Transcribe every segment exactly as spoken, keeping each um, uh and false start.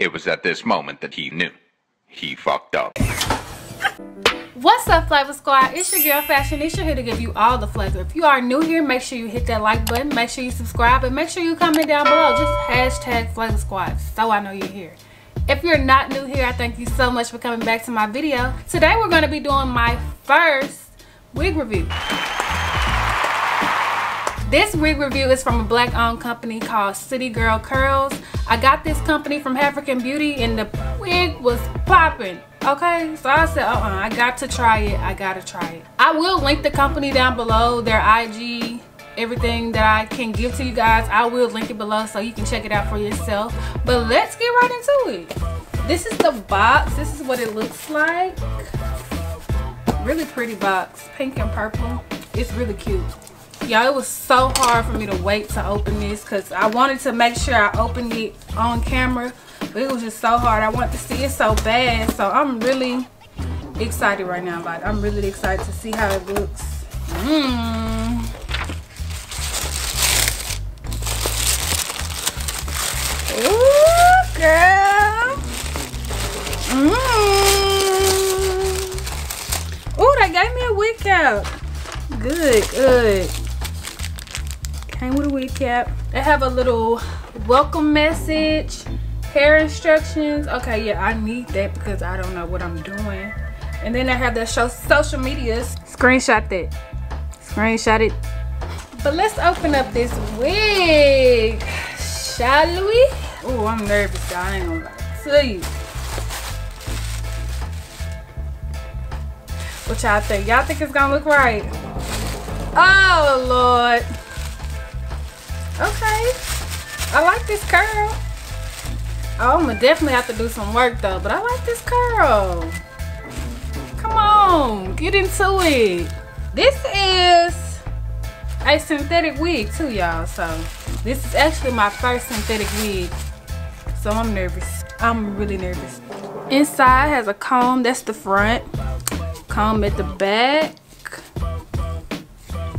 It was at this moment that he knew. He fucked up. What's up, Flavor Squad? It's your girl Fashionisha here to give you all the flavor. If you are new here, make sure you hit that like button, make sure you subscribe, and make sure you comment down below. Just hashtag Flavor Squad so I know you're here. If you're not new here, I thank you so much for coming back to my video. Today we're going to be doing my first wig review. This wig review is from a black owned company called City Girl Curlz. I got this company from African Beauty and the wig was popping. Okay, so I said, uh-uh, I got to try it. I gotta try it. I will link the company down below, their I G, everything that I can give to you guys. I will link it below so you can check it out for yourself. But let's get right into it. This is the box. This is what it looks like. Really pretty box, pink and purple. It's really cute. Y'all, it was so hard for me to wait to open this because I wanted to make sure I opened it on camera, but it was just so hard. I wanted to see it so bad, so I'm really excited right now about it. I'm really excited to see how it looks. Mm. Ooh, girl. Mm. Ooh, they gave me a wig cap. Good, good. Came with a wig cap. They have a little welcome message, hair instructions. Okay, yeah, I need that because I don't know what I'm doing. And then they have their show social medias. Screenshot that. Screenshot it. But let's open up this wig, shall we? Oh, I'm nervous, y'all. I ain't gonna lie to you. What y'all think? Y'all think it's gonna look right? Oh, Lord. Okay, I like this curl. Oh, I'm gonna definitely have to do some work though, but I like this curl. Come on, get into it. This is a synthetic wig too, y'all. So this is actually my first synthetic wig, so I'm nervous. I'm really nervous. Inside has a comb. That's the front. Comb at the back,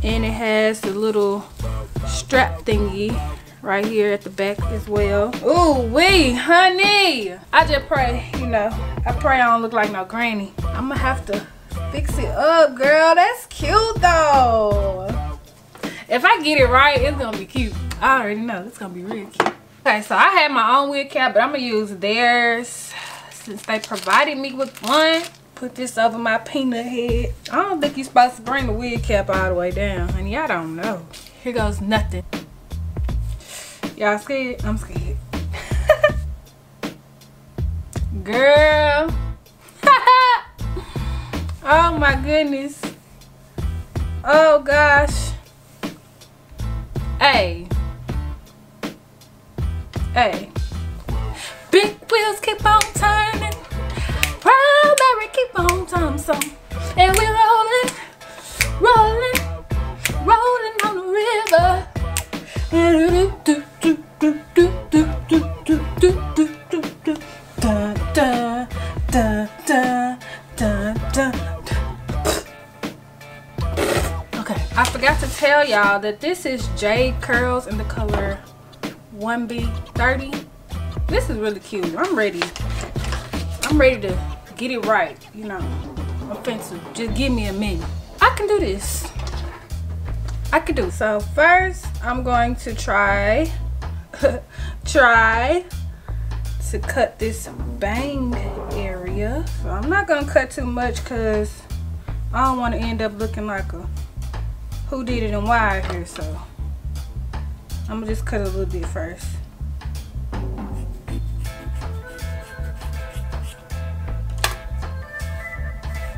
and it has the little strap thingy right here at the back as well. Ooh wee, honey. I just pray, you know, I pray I don't look like no granny. I'm gonna have to fix it up, girl. That's cute though. If I get it right, it's gonna be cute. I already know it's gonna be real cute. Okay, so I had my own wig cap, but I'm gonna use theirs since they provided me with one. Put this over my peanut head. I don't think you're supposed to bring the wig cap all the way down, honey. I don't know. Here goes nothing. Y'all scared? I'm scared. Girl. Oh my goodness. Oh gosh. Hey. Hey. Big wheels keep on turning. Primary keep on turning. So. And we're rolling. Rolling. Rolling on the river. Okay, I forgot to tell y'all that this is Jade Curlz in the color one B thirty. This is really cute. I'm ready. I'm ready to get it right. You know, offensive. Just give me a minute. I can do this. I could do. So first I'm going to try try to cut this bang area. So I'm not gonna cut too much because I don't want to end up looking like a who did it and why here. So I'm gonna just cut a little bit first.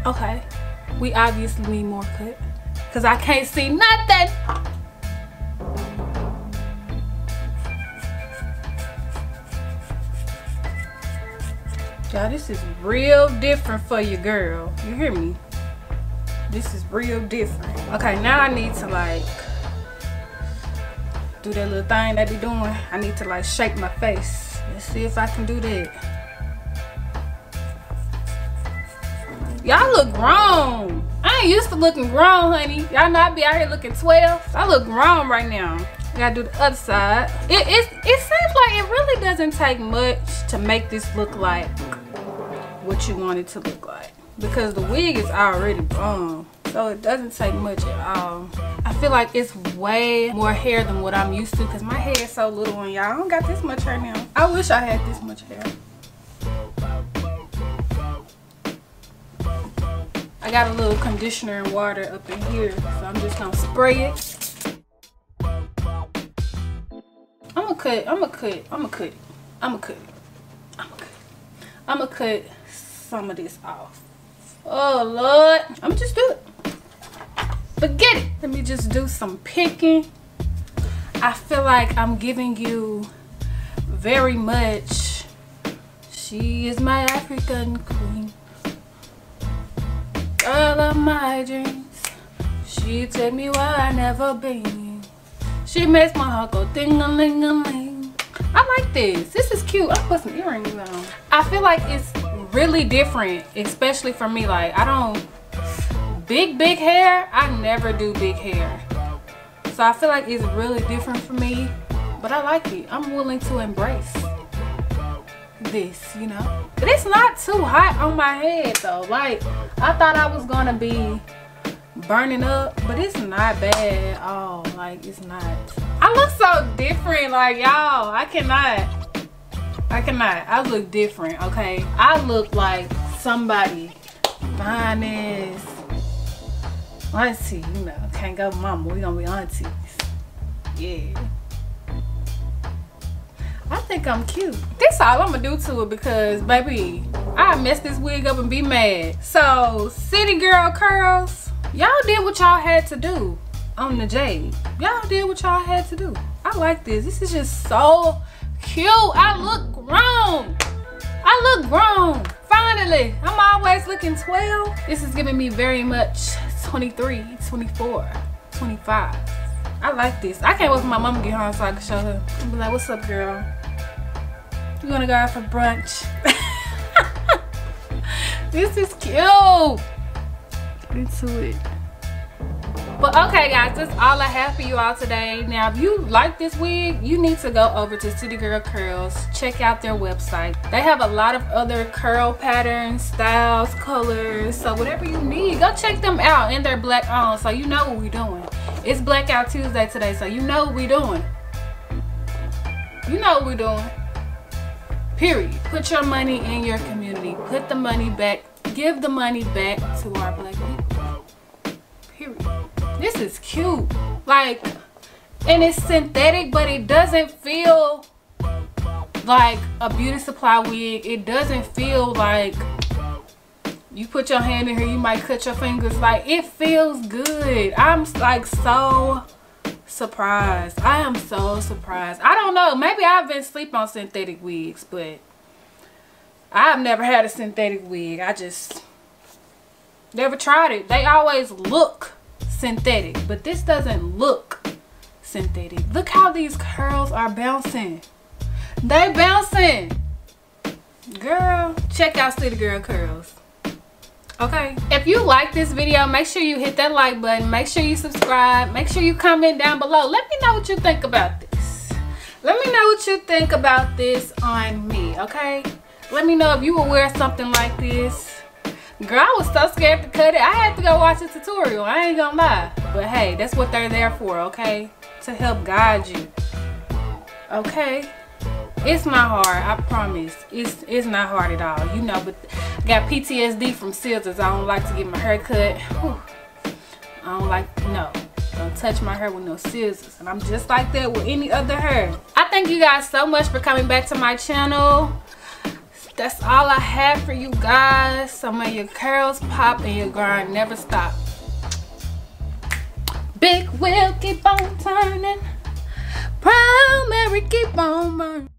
Okay, we obviously need more cut. Cause I can't see nothing. Y'all, this is real different for you, girl. You hear me? This is real different. Okay, now I need to like do that little thing they be doing. I need to like shake my face. Let's see if I can do that. Y'all look wrong. I ain't used to looking grown, honey. Y'all know I be out here looking twelve. I look grown right now. I gotta do the other side. It, it, it seems like it really doesn't take much to make this look like what you want it to look like, because the wig is already blown, so it doesn't take much at all. I feel like it's way more hair than what I'm used to, because my hair is so little, and y'all, I don't got this much hair now. I wish I had this much hair. I got a little conditioner and water up in here, so I'm just gonna spray it. I'm gonna cut, I'm gonna cut, I'm gonna cut, I'm gonna cut, I'm gonna cut, I'm gonna cut some of this off. Oh Lord, I'm just do it. Forget it. Let me just do some picking. I feel like I'm giving you very much. She is my African queen. All of my dreams, she tell me where I never been. She makes my heart go ding-a-ling-a-ling. I like this. This is cute. I put some earrings on. I feel like it's really different, especially for me. Like, I don't big big hair. I never do big hair, so I feel like it's really different for me. But I like it. I'm willing to embrace this, you know. But it's not too hot on my head though. Like, I thought I was gonna be burning up, but it's not bad at all. Like, it's not. I look so different. Like, y'all, I cannot I cannot I look different. Okay, I look like somebody minus auntie, you know. Can't go mama, we gonna be aunties. Yeah, I think I'm cute. That's all I'm gonna do to it, because baby, I messed this wig up and be mad. So City Girl Curlz, y'all did what y'all had to do on the Jade. Y'all did what y'all had to do. I like this. This is just so cute. I look grown. I look grown. Finally. I'm always looking twelve. This is giving me very much twenty-three, twenty-four, twenty-five. I like this. I can't wait for my mom to get home so I can show her. I'm be like, what's up, girl? You wanna go out for brunch? This is cute. Get into it. But okay, guys, that's all I have for you all today. Now, if you like this wig, you need to go over to City Girl Curlz. Check out their website. They have a lot of other curl patterns, styles, colors. So whatever you need, go check them out. And they're black on, so you know what we're doing. It's Blackout Tuesday today, so you know what we're doing. You know what we're doing. Period. Put your money in your community. Put the money back. Give the money back to our black people. Period. This is cute. Like, and it's synthetic, but it doesn't feel like a beauty supply wig. It doesn't feel like you put your hand in here, you might cut your fingers. Like, it feels good. I'm like so surprised. I am so surprised. I don't know. Maybe I've been sleep on synthetic wigs, but I've never had a synthetic wig. I just never tried it. They always look synthetic, but this doesn't look synthetic. Look how these curls are bouncing. They bouncing. Girl, check out City Girl Curlz. Okay, if you like this video, make sure you hit that like button. Make sure you subscribe. Make sure you comment down below. Let me know what you think about this. Let me know what you think about this on me. Okay, let me know if you would wear something like this. Girl, I was so scared to cut it. I had to go watch a tutorial. I ain't gonna lie, but hey, that's what they're there for. Okay, to help guide you. Okay, it's not hard, I promise. It's it's not hard at all, you know. But I got P T S D from scissors. I don't like to get my hair cut. Whew. I don't like, no. Don't touch my hair with no scissors. And I'm just like that with any other hair. I thank you guys so much for coming back to my channel. That's all I have for you guys. So may your curls pop and your grind never stop. Big wheel keep on turning. Primary keep on burning.